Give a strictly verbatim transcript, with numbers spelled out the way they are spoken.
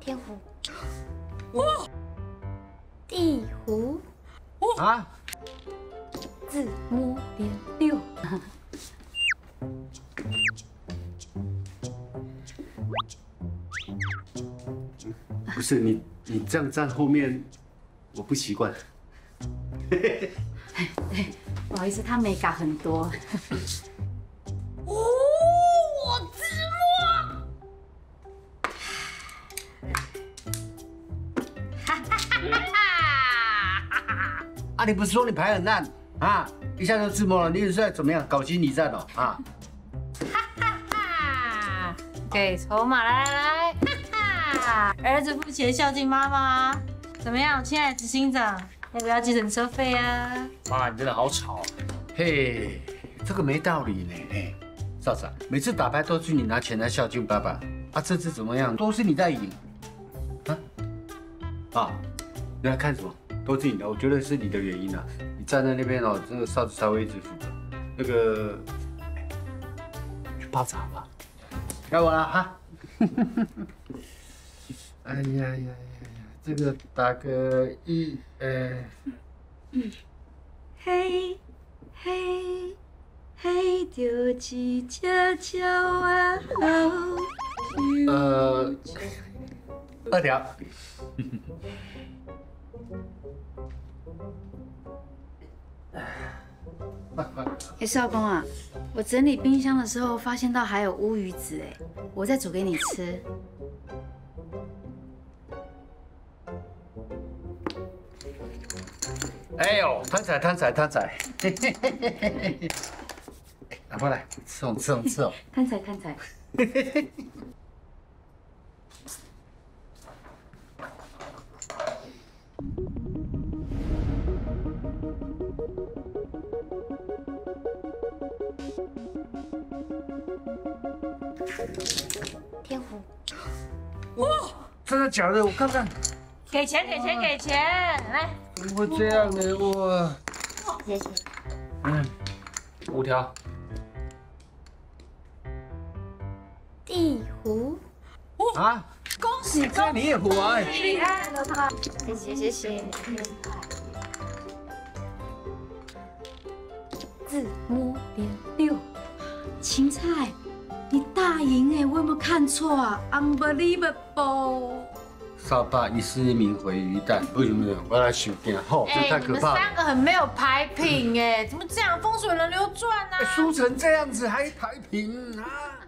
天湖，哦，地湖，哦啊，自摸连六，不是你你这样站后面，我不习惯。不好意思，他美感很多。哦，我自摸。啊，你不是说你牌很烂啊？一下就自摸了，你是在怎么样搞心理战哦？啊！哈哈哈！给筹码，来来来，哈哈！儿子付钱孝敬妈妈，怎么样，亲爱的执行长？ 要不要计程车费啊？妈，你真的好吵、啊！嘿，这个没道理呢。哎，少少，每次打牌都是你拿钱来孝敬爸爸，啊，这次怎么样？都是你在赢，啊？啊，你在看什么？都是你的，我觉得是你的原因啊！你站在那边哦，这个哨子才会一直扶着。那个，去泡茶吧。该我了哈。哎呀呀！ 这个打个一，呃，嘿，嘿，嘿，着一只鸟啊，呃，二条，哎，少公啊，我整理冰箱的时候发现到还有乌鱼子，哎，我再煮给你吃。 哎呦，贪财贪财贪财！嘿嘿嘿嘿嘿嘿，拿过来，吃哦吃哦吃哦！贪财贪财！嘿嘿嘿。天湖。哇，真的假的？我看看。给钱给钱给钱！来。 怎么会这样呢？我，谢谢。嗯，五条。地虎。啊！恭喜恭喜！你也虎啊！厉害了吧？谢谢谢谢。自摸连六，芹菜，你大赢哎！我有没有看错啊 ？Unbelievable！ 少爸一丝名毁于旦，不行不行，我来想点后，这太可怕了。你们三个很没有牌品哎，怎么这样？风水轮流转啊！输成这样子还牌品啊！